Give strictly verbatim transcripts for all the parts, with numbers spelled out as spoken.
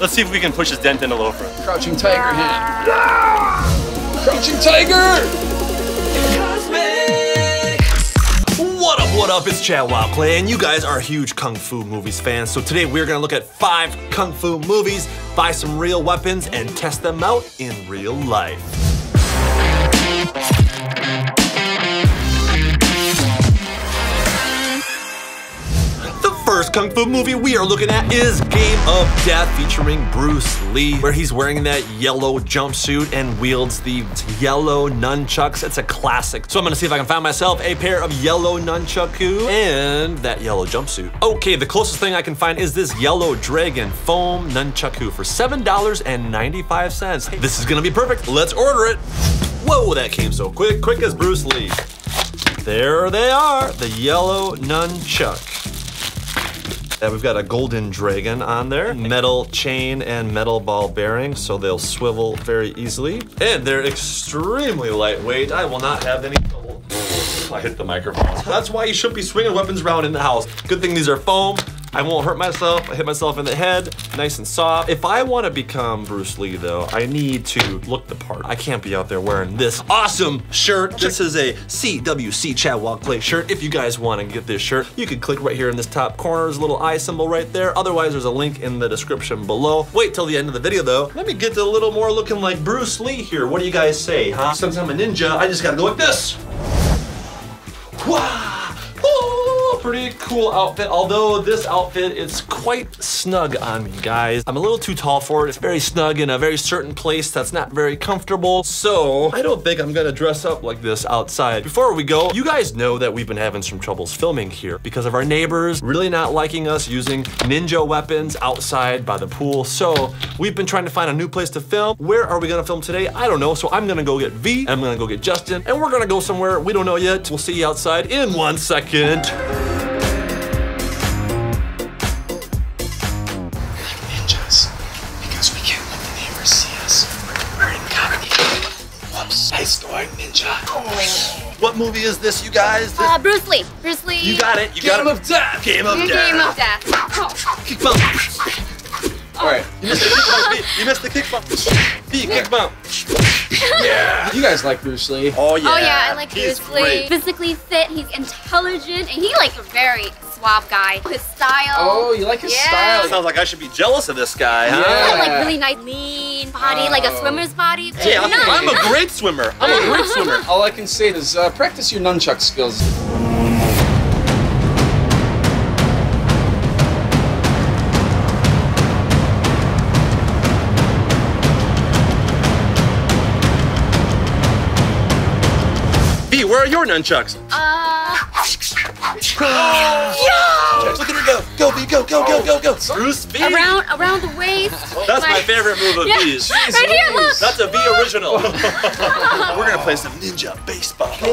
Let's see if we can push his dent in a little further. Crouching Tiger hand. Ah! Crouching Tiger! What up, what up? It's Chad Wild Clay, and you guys are huge Kung Fu movies fans. So today we're gonna look at five Kung Fu movies, buy some real weapons, and test them out in real life. First Kung Fu movie we are looking at is Game of Death, featuring Bruce Lee, where he's wearing that yellow jumpsuit and wields the yellow nunchucks. It's a classic. So I'm gonna see if I can find myself a pair of yellow nunchaku and that yellow jumpsuit. Okay, the closest thing I can find is this yellow dragon foam nunchaku for seven dollars and ninety-five cents. This is gonna be perfect. Let's order it. Whoa, that came so quick, quick as Bruce Lee. There they are, the yellow nunchuck. And we've got a golden dragon on there, metal chain and metal ball bearing, so they'll swivel very easily. And they're extremely lightweight. I will not have any trouble. I hit the microphone. That's why you shouldn't be swinging weapons around in the house. Good thing these are foam. I won't hurt myself. I hit myself in the head, nice and soft. If I want to become Bruce Lee, though, I need to look the part. I can't be out there wearing this awesome shirt. This is a C W C Chad Wild Clay shirt. If you guys want to get this shirt, you can click right here in this top corner. There's a little eye symbol right there. Otherwise, there's a link in the description below. Wait till the end of the video, though. Let me get to a little more looking like Bruce Lee here. What do you guys say, huh? Since I'm a ninja, I just got to go like this. Wow. Pretty cool outfit, although this outfit is quite snug on me, guys. I'm a little too tall for it. It's very snug in a very certain place that's not very comfortable, so I don't think I'm gonna dress up like this outside. Before we go, you guys know that we've been having some troubles filming here because of our neighbors really not liking us using ninja weapons outside by the pool, so we've been trying to find a new place to film. Where are we gonna film today? I don't know, so I'm gonna go get V, I'm gonna go get Justin, and we're gonna go somewhere we don't know yet. We'll see you outside in one second. What movie is this, you guys? This uh, Bruce Lee. Bruce Lee. You got it. You Game got it. Of Death. Game of Game Death. Game of Death. Kick bump. All right. You missed the kick bump. You missed the kick bump. B, kick bump. Yeah. You guys like Bruce Lee? Oh yeah. Oh yeah, I like he's Bruce Lee. Great. Physically fit. He's intelligent, and he like a very suave guy. His style. Oh, you like his yeah. style. Sounds like I should be jealous of this guy. Yeah. Huh? Yeah, like really nice, lean body, oh. like a swimmer's body. Hey, I'm, I'm a great swimmer. I'm a great swimmer. All I can say is uh, practice your nunchuck skills. V, where are your nunchucks? Uh. Yo! Look at her go! Go, V, go, go, go, go, go! Bruce V! Around, around the waist. That's my, my favorite move of yeah. V's. Right here, look! That's a V original. We're gonna play some ninja baseball. Oh,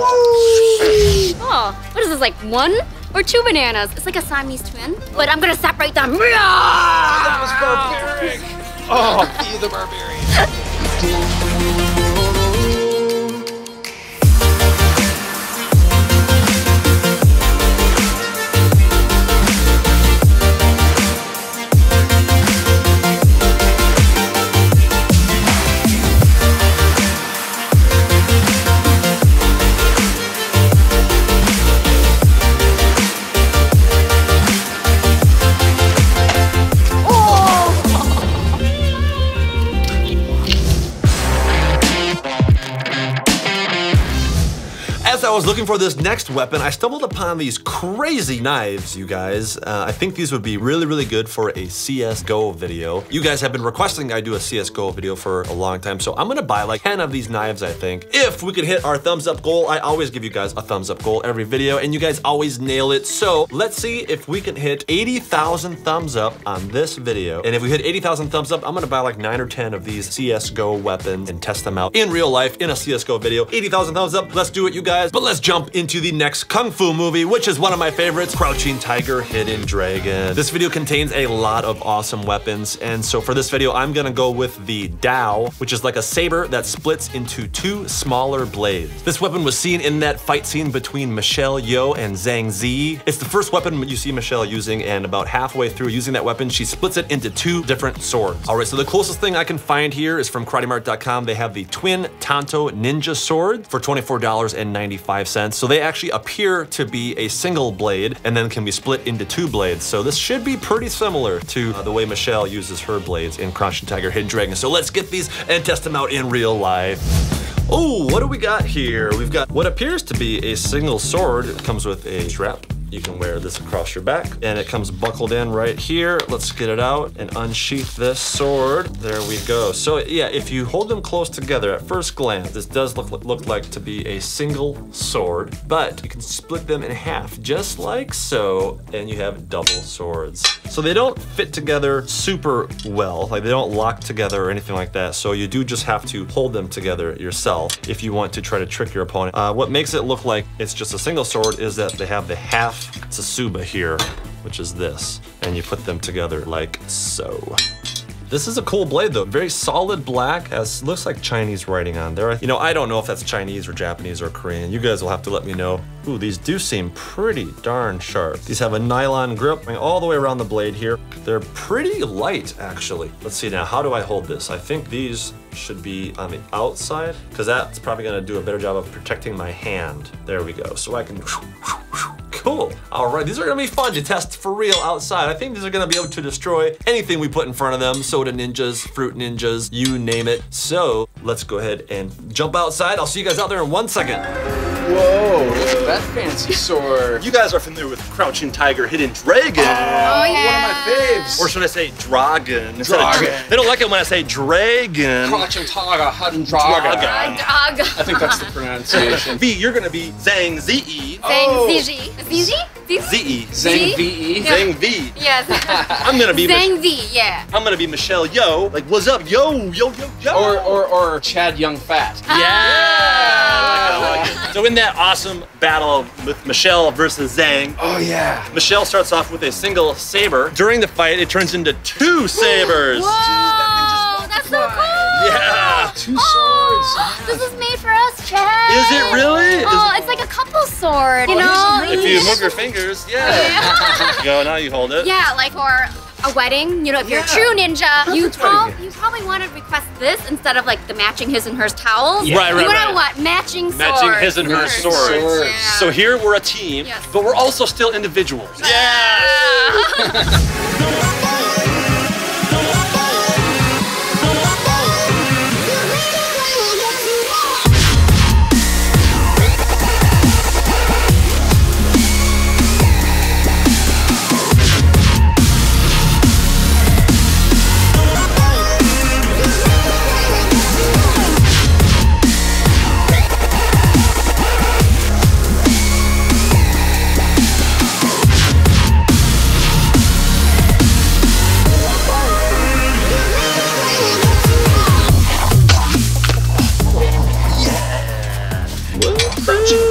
what is this, like one or two bananas? It's like a Siamese twin, but I'm gonna separate them. Oh, that was barbaric! Oh, V the barbarian. I was looking for this next weapon, I stumbled upon these crazy knives, you guys. Uh, I think these would be really, really good for a C S G O video. You guys have been requesting I do a C S G O video for a long time, so I'm gonna buy like ten of these knives, I think. If we could hit our thumbs up goal, I always give you guys a thumbs up goal every video, and you guys always nail it. So let's see if we can hit eighty thousand thumbs up on this video. And if we hit eighty thousand thumbs up, I'm gonna buy like nine or ten of these C S G O weapons and test them out in real life in a C S G O video. eighty thousand thumbs up, let's do it, you guys. But let's jump into the next kung fu movie, which is one of my favorites, Crouching Tiger, Hidden Dragon. This video contains a lot of awesome weapons, and so for this video, I'm gonna go with the Dao, which is like a saber that splits into two smaller blades. This weapon was seen in that fight scene between Michelle Yeoh and Zhang Ziyi. It's the first weapon you see Michelle using, and about halfway through using that weapon, she splits it into two different swords. All right, so the closest thing I can find here is from karate mart dot com. They have the Twin Tanto Ninja Sword for twenty-four dollars and ninety-five cents. So they actually appear to be a single blade and then can be split into two blades. So this should be pretty similar to uh, the way Michelle uses her blades in Crouching Tiger, Hidden Dragon. So let's get these and test them out in real life. Oh, what do we got here? We've got what appears to be a single sword. It comes with a strap. You can wear this across your back, and it comes buckled in right here. Let's get it out and unsheath this sword. There we go. So yeah, if you hold them close together at first glance, this does look, look like to be a single sword, but you can split them in half just like so, and you have double swords. So they don't fit together super well, like they don't lock together or anything like that, so you do just have to hold them together yourself if you want to try to trick your opponent. Uh, what makes it look like it's just a single sword is that they have the half tsuba here, which is this, and you put them together like so. This is a cool blade though, very solid black, as looks like Chinese writing on there. You know, I don't know if that's Chinese or Japanese or Korean. You guys will have to let me know. Ooh, these do seem pretty darn sharp. These have a nylon grip going all the way around the blade here. They're pretty light, actually. Let's see now, how do I hold this? I think these should be on the outside, because that's probably gonna do a better job of protecting my hand. There we go, so I can... Cool. All right, these are gonna be fun to test for real outside. I think these are gonna be able to destroy anything we put in front of them. Soda ninjas, fruit ninjas, you name it. So let's go ahead and jump outside. I'll see you guys out there in one second. Whoa, that fancy sword. You guys are familiar with Crouching Tiger, Hidden Dragon. Oh, yeah. One of my faves. Or should I say dragon? Dragon. Of, they don't like it when I say dragon. Crouching Tiger, Hidden Dragon. Dragon. I think that's the pronunciation. V, you're gonna be Zhang Ziyi. Zhang oh. Ziyi. Ziyi? Ziyi. Zhang V E. Zhang V. Yes. I'm gonna be Zhang V, yeah. I'm gonna be Michelle Yeoh. Like, what's up? Yo, yo, yo, yo. Or or or Chad Young Fat. Yeah. yeah. I like it, I like it. So in that awesome battle with Michelle versus Zhang. Oh yeah. Michelle starts off with a single saber. During the fight, it turns into two sabers. Whoa, Jeez, that that's so cool. Yeah. Two oh, swords. This is made for us, Chad. Is it really? Oh, is it's like a couple sword. You oh, know. If you move your fingers, yeah. yeah. There you go, now you hold it. Yeah, like for a wedding, you know, if yeah. you're a true ninja, you, prob you probably want to request this instead of like the matching his and hers towels. Yeah. Right, right, you right. You want to want matching swords. Matching his and hers swords. swords. swords. Yeah. So here we're a team, yes. but we're also still individuals. Yes! yes.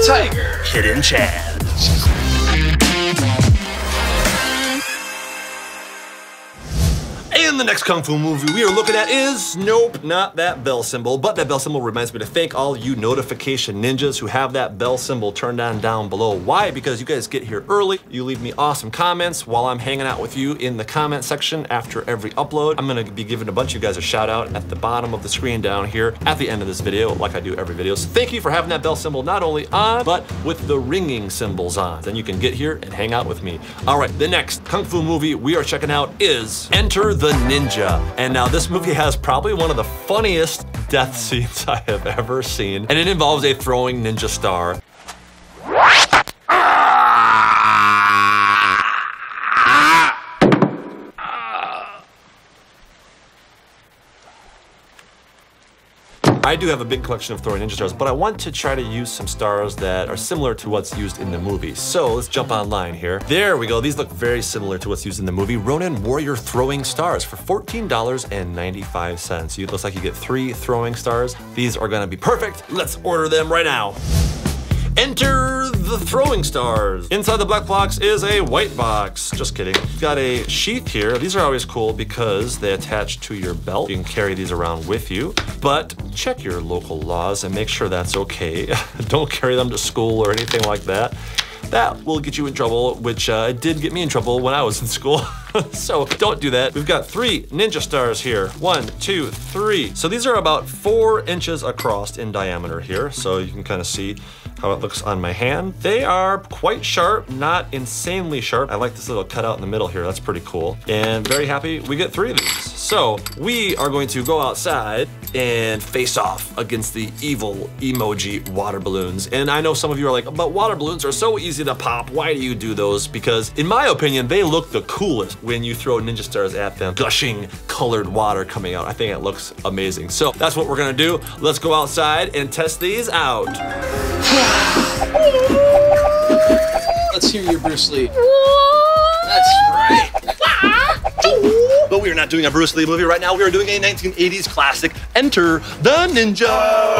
Tiger, Hidden Chad. And the next kung fu movie we are looking at is, nope, not that bell symbol, but that bell symbol reminds me to thank all you notification ninjas who have that bell symbol turned on down below. Why? Because you guys get here early, you leave me awesome comments while I'm hanging out with you in the comment section after every upload. I'm gonna be giving a bunch of you guys a shout out at the bottom of the screen down here at the end of this video, like I do every video. So thank you for having that bell symbol not only on, but with the ringing symbols on. Then you can get here and hang out with me. All right, the next kung fu movie we are checking out is Enter the Ninja. And now this movie has probably one of the funniest death scenes I have ever seen, and it involves a throwing ninja star. I do have a big collection of throwing ninja stars, but I want to try to use some stars that are similar to what's used in the movie. So let's jump online here. There we go. These look very similar to what's used in the movie. Ronin Warrior Throwing Stars for fourteen dollars and ninety-five cents. It looks like you get three throwing stars. These are gonna be perfect. Let's order them right now. Enter the Throwing Stars. Inside the black box is a white box. Just kidding. You've got a sheath here. These are always cool because they attach to your belt. You can carry these around with you, but check your local laws and make sure that's okay. Don't carry them to school or anything like that. That will get you in trouble, which uh, did get me in trouble when I was in school. So don't do that. We've got three ninja stars here. One, two, three. So these are about four inches across in diameter here. So you can kind of see how it looks on my hand. They are quite sharp, not insanely sharp. I like this little cutout in the middle here. That's pretty cool. And very happy we get three of these. So we are going to go outside and face off against the evil emoji water balloons. And I know some of you are like, but water balloons are so easy to pop. Why do you do those? Because in my opinion, they look the coolest when you throw ninja stars at them, gushing colored water coming out. I think it looks amazing. So that's what we're gonna do. Let's go outside and test these out. Let's hear you, Bruce Lee. That's right. But we are not doing a Bruce Lee movie right now. We are doing a nineteen eighties classic, Enter the Ninja.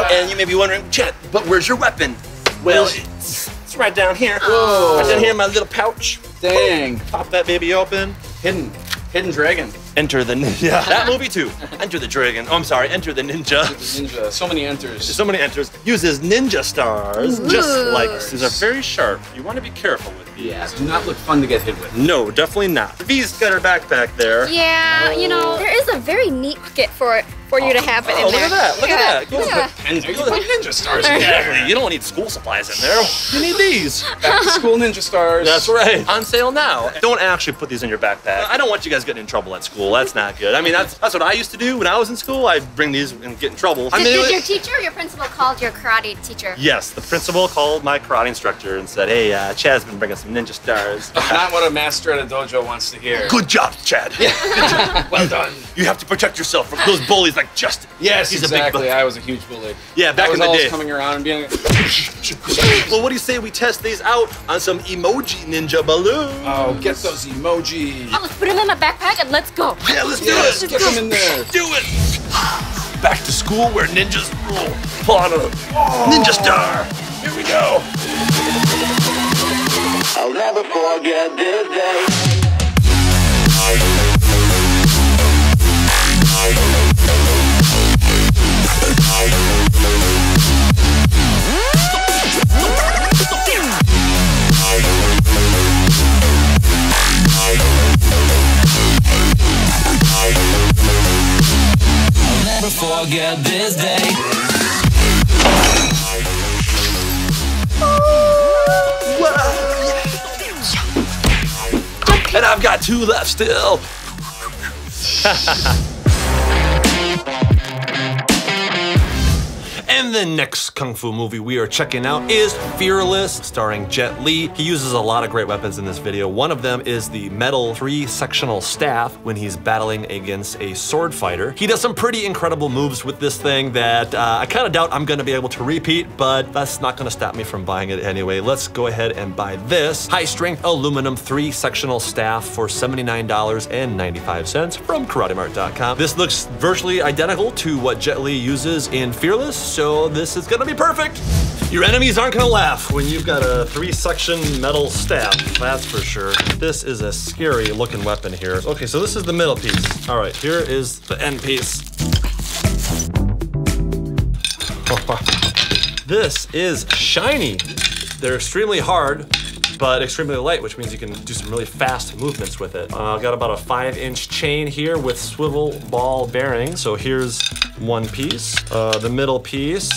And you may be wondering, Chet, but where's your weapon? Well, it's, it's right down here. Whoa. Right down here in my little pouch. Dang. Pop that baby open. Hidden. Hidden Dragon. Enter the Ninja. That movie too. Enter the Dragon. Oh, I'm sorry. Enter the Ninja. Enter the Ninja. So many enters. So many enters. Uses ninja stars, Ooh. just like this. These are very sharp. You want to be careful with these. Yeah, do not look fun to get hit with. No, definitely not. V's got her backpack there. Yeah, oh. you know, there is a very neat pocket for it. For you to have it oh, in look there. At that, look yeah. at that. You yeah. put ninja stars in there. You don't need school supplies in there. You need these. Back to school ninja stars. That's right. On sale now. Don't actually put these in your backpack. I don't want you guys getting in trouble at school. That's not good. I mean, that's that's what I used to do when I was in school. I'd bring these and get in trouble. Did, I mean, did was, your teacher or your principal called your karate teacher? Yes, the principal called my karate instructor and said, hey, uh, Chad's been bringing some ninja stars. Not what a master at a dojo wants to hear. Good job, Chad. Yeah. Good job. Well done. You have to protect yourself from those bullies like Justin. Yes, He's exactly. A big I was a huge bully. Yeah, back I was in the always day. Coming around and being like, well, what do you say we test these out on some emoji ninja balloons? Oh, get those emojis. Oh, let's put them in my backpack and let's go. Yeah, let's do yes, it. Get them in there. Do it. Back to school where ninjas rule. Pull out a oh. ninja star. Here we go. I'll never forget this day. I'll never forget this day. And I've got two left still. And the next kung fu movie we are checking out is Fearless, starring Jet Li. He uses a lot of great weapons in this video. One of them is the metal three-sectional staff when he's battling against a sword fighter. He does some pretty incredible moves with this thing that uh, I kind of doubt I'm going to be able to repeat, but that's not going to stop me from buying it anyway. Let's go ahead and buy this high-strength aluminum three-sectional staff for seventy-nine ninety-five from karate mart dot com. This looks virtually identical to what Jet Li uses in Fearless. So this is gonna be perfect. Your enemies aren't gonna laugh when you've got a three-section metal staff, that's for sure. This is a scary looking weapon here. Okay, so this is the middle piece. All right, here is the end piece. This is shiny. They're extremely hard, but extremely light, which means you can do some really fast movements with it. I've uh, got about a five inch chain here with swivel ball bearings. So here's one piece, uh, the middle piece,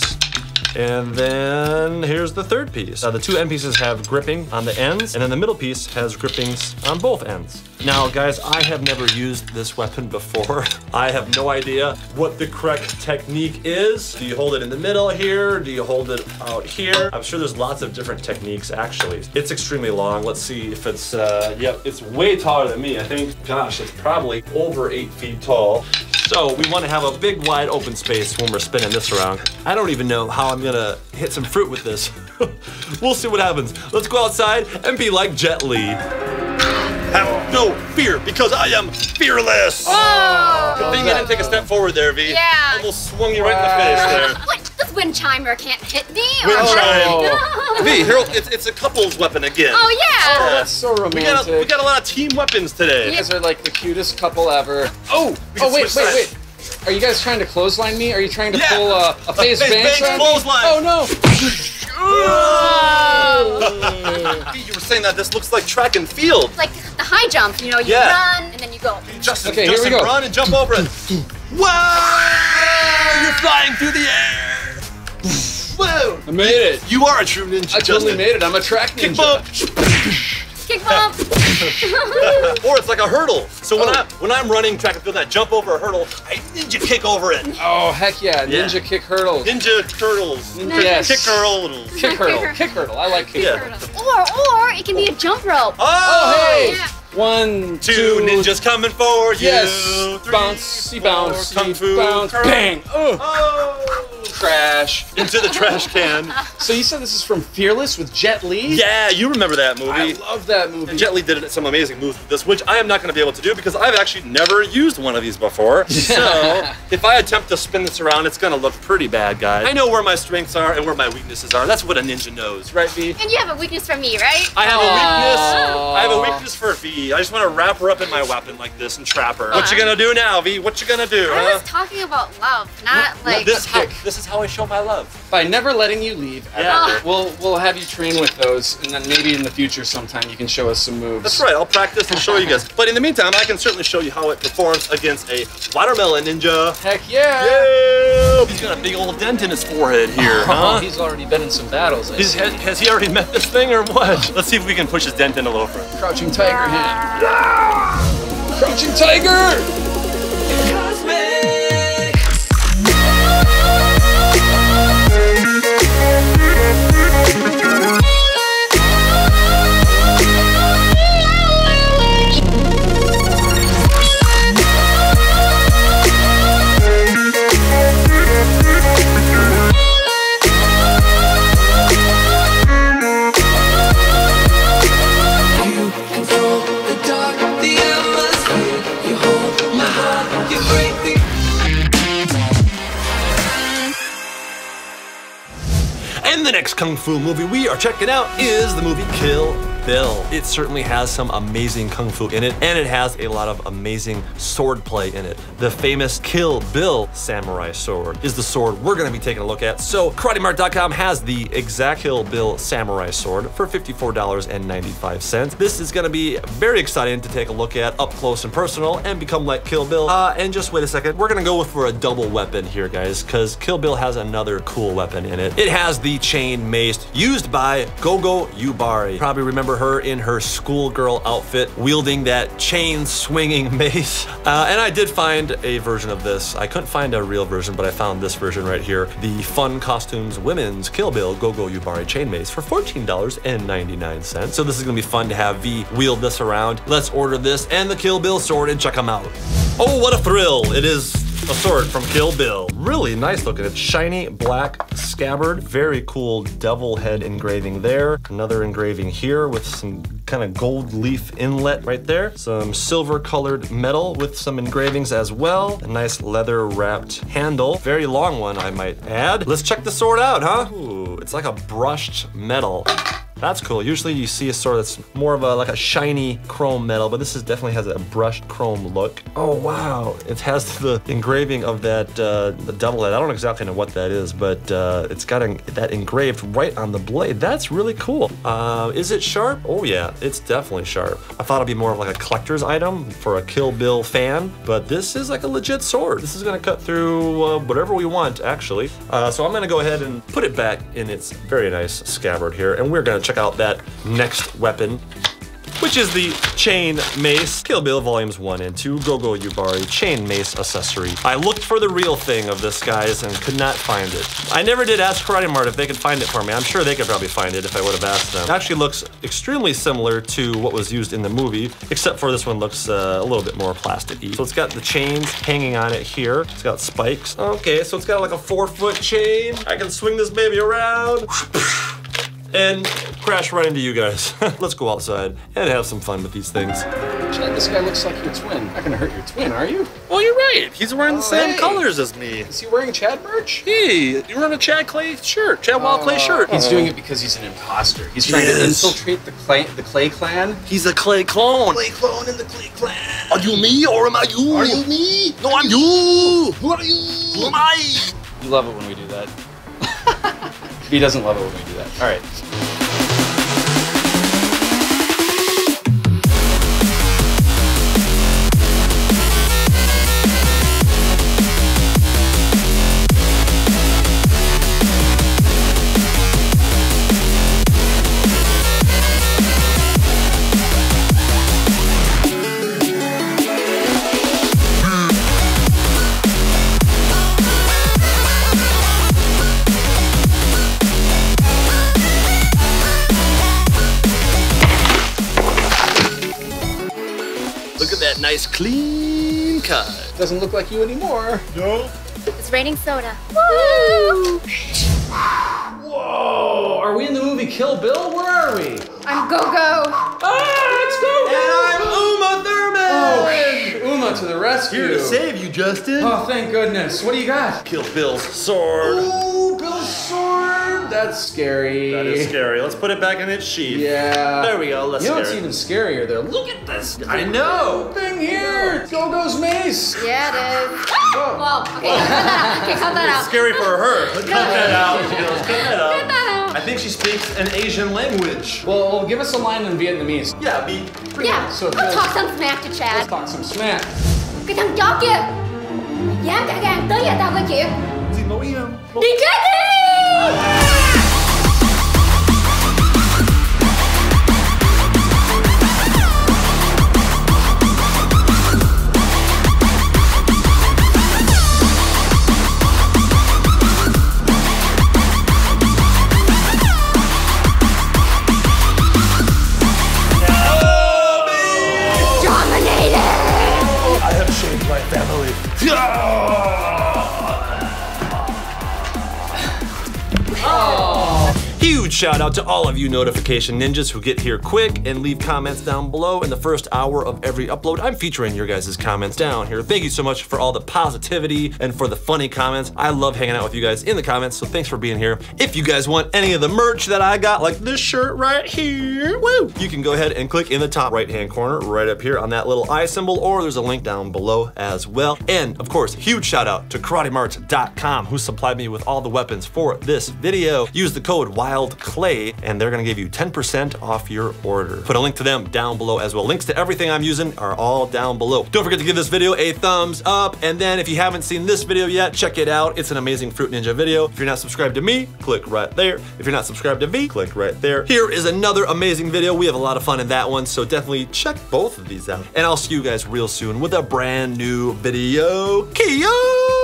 and then here's the third piece. Uh, the two end pieces have gripping on the ends, and then the middle piece has grippings on both ends. Now, guys, I have never used this weapon before. I have no idea what the correct technique is. Do you hold it in the middle here? Do you hold it out here? I'm sure there's lots of different techniques, actually. It's extremely long. Let's see if it's, uh, yep, it's way taller than me. I think, gosh, it's probably over eight feet tall. So we want to have a big wide open space when we're spinning this around. I don't even know how I'm gonna hit some fruit with this. We'll see what happens. Let's go outside and be like Jet Li. Have no fear because I am fearless. Oh. Good thing you didn't take a step forward there, V. Yeah. Almost swung you right wow. in the face there. What? This wind chimer can't hit me. Wind chimer. V, Harold, it's, it's a couple's weapon again. Oh yeah. Oh, that's so romantic. We got, a, we got a lot of team weapons today. You guys are like the cutest couple ever. Oh. Oh wait, wait, sides. wait. Are you guys trying to clothesline me? Are you trying to yeah. pull uh, a face bang? Clothesline. Oh no. Oh. You were saying that this looks like track and field. It's like the high jump, you know, you yeah. run and then you go. Justin, okay, Justin, here we go. Run and jump over it. Whoa! You're flying through the air. Whoa! I made it. You are a true ninja. I totally Justin. made it. I'm a track ninja. Kick bump. Kick bump. Or it's like a hurdle. So when oh. I when I'm running track and field, I jump over a hurdle. I ninja kick over it. Oh heck yeah! Ninja yeah. kick hurdles. Ninja turtles. Ninja yes. kick hurdles. Kick hurdle. Kick hurdle. I like kick yeah. hurdle. Or or it can be a jump rope. Oh, oh hey! Yeah. One, two, two, ninjas coming for you. Yes. Three, bouncy, four, bouncy, kung fu, bounce, bang. Oh. oh. Crash. Into the trash can. So you said this is from Fearless with Jet Li? Yeah, you remember that movie. I love that movie. And Jet Li did some amazing moves with this, which I am not going to be able to do because I've actually never used one of these before. So if I attempt to spin this around, it's going to look pretty bad, guys. I know where my strengths are and where my weaknesses are. That's what a ninja knows, right, V? And you have a weakness for me, right? I have Aww. a weakness. I have a weakness for V. I just want to wrap her up in my weapon like this and trap her. Uh, what you gonna do now, V? What you gonna do? I was huh? talking about love, not no, like this. How, this is how I show my love, by never letting you leave. Yeah. Ever. We'll we'll have you train with those, and then maybe in the future sometime you can show us some moves. That's right. I'll practice and show you guys. But in the meantime, I can certainly show you how it performs against a watermelon ninja. Heck yeah! Yeah! He's got a big old dent in his forehead here. Oh, huh? He's already been in some battles. I He's, has, has he already met this thing or what? Let's see if we can push his dent in a little further. Crouching Tiger Hidden. Yeah. Crouching Tiger! Cosmic. Kung Fu movie we are checking out is the movie Kill Bill. It certainly has some amazing Kung Fu in it, and it has a lot of amazing sword play in it. The famous Kill Bill samurai sword is the sword we're gonna be taking a look at. So Karate Mart dot com has the exact Kill Bill samurai sword for fifty-four dollars and ninety-five cents. This is gonna be very exciting to take a look at up close and personal and become like Kill Bill. Uh, and just wait a second, we're gonna go with for a double weapon here, guys, because Kill Bill has another cool weapon in it. It has the chain mace used by Gogo Yubari. Probably remember her in her schoolgirl outfit wielding that chain swinging mace. Uh, and I did find a version of this. I couldn't find a real version, but I found this version right here. The Fun Costumes Women's Kill Bill Gogo Yubari chain mace for fourteen dollars and ninety-nine cents. So this is gonna be fun to have V wield this around. Let's order this and the Kill Bill sword and check them out. Oh, what a thrill it is. A sword from Kill Bill. Really nice looking. It's shiny black scabbard. Very cool devil head engraving there. Another engraving here with some kind of gold leaf inlet right there. Some silver colored metal with some engravings as well. A nice leather wrapped handle. Very long one, I might add. Let's check the sword out, huh? Ooh, it's like a brushed metal. That's cool. Usually you see a sword that's more of a like a shiny chrome metal, but this is definitely has a brushed chrome look. Oh wow! It has the engraving of that uh, the devil head. I don't exactly know what that is, but uh, it's got an, that engraved right on the blade. That's really cool. Uh, is it sharp? Oh yeah, it's definitely sharp. I thought it'd be more of like a collector's item for a Kill Bill fan, but this is like a legit sword. This is gonna cut through uh, whatever we want, actually. Uh, so I'm gonna go ahead and put it back in its very nice scabbard here, and we're gonna check out that next weapon, which is the chain mace. Kill Bill Volumes one and two, Gogo Yubari chain mace accessory. I looked for the real thing of this, guys, and could not find it. I never did ask Karate Mart if they could find it for me. I'm sure they could probably find it if I would have asked them. It actually looks extremely similar to what was used in the movie, except for this one looks uh, a little bit more plastic-y. So it's got the chains hanging on it here. It's got spikes. Okay, so it's got like a four foot chain. I can swing this baby around. And crash right into you guys. Let's go outside and have some fun with these things. Chad, this guy looks like your twin. Not gonna hurt your twin, are you? Oh, you're right. He's wearing oh, the same hey. colors as me. Is he wearing Chad merch? Hey, you're wearing a Chad Clay shirt, Chad Wild uh, Clay shirt. He's oh. doing it because he's an imposter. He's trying yes. to infiltrate the Clay, the Clay clan. He's a Clay clone. Clay clone in the Clay clan. Are you me or am I you? Are you me? No, I'm you. Who are you? Who am I? You love it when we do that. He doesn't love it when we do that. All right. Nice clean cut. Doesn't look like you anymore. No. It's raining soda. Woo! Whoa! Are we in the movie Kill Bill? Where are we? I'm Gogo. Ah, it's Gogo! And I'm Uma Thurman. Oh, Uma to the rescue. Here to save you, Justin. Oh, thank goodness. What do you got? Kill Bill's sword. Ooh, Bill's sword. That's scary. That is scary. Let's put it back in its sheath. Yeah. There we go. Let's You know what's even scarier there? Look at this. I know. Here, Gogo's mace. Yeah, it is. Oh. Well, okay, cut that out. Okay, cut that out. It's scary for her. Cut that out. Cut that out. Cut that out. I think she speaks an Asian language. Well, give us a line in Vietnamese. Yeah, be. Yeah. Let's so talk some smack to Chad. Let's talk some smack. Cái thằng chó kìa, dám cả gan tới nhà tao coi chuyện. Xin lỗi em. Đi chết đi. Shout out to all of you notification ninjas who get here quick and leave comments down below. In the first hour of every upload, I'm featuring your guys' comments down here. Thank you so much for all the positivity and for the funny comments. I love hanging out with you guys in the comments, so thanks for being here. If you guys want any of the merch that I got, like this shirt right here, woo, you can go ahead and click in the top right-hand corner right up here on that little eye symbol, or there's a link down below as well. And of course, huge shout out to karate mart dot com who supplied me with all the weapons for this video. Use the code WILDCLAY Clay, and they're gonna give you ten percent off your order. Put a link to them down below as well. Links to everything I'm using are all down below. Don't forget to give this video a thumbs up, and then if you haven't seen this video yet, check it out. It's an amazing Fruit Ninja video. If you're not subscribed to me, click right there. If you're not subscribed to V, click right there. Here is another amazing video. We have a lot of fun in that one, so definitely check both of these out. And I'll see you guys real soon with a brand new video. Kia!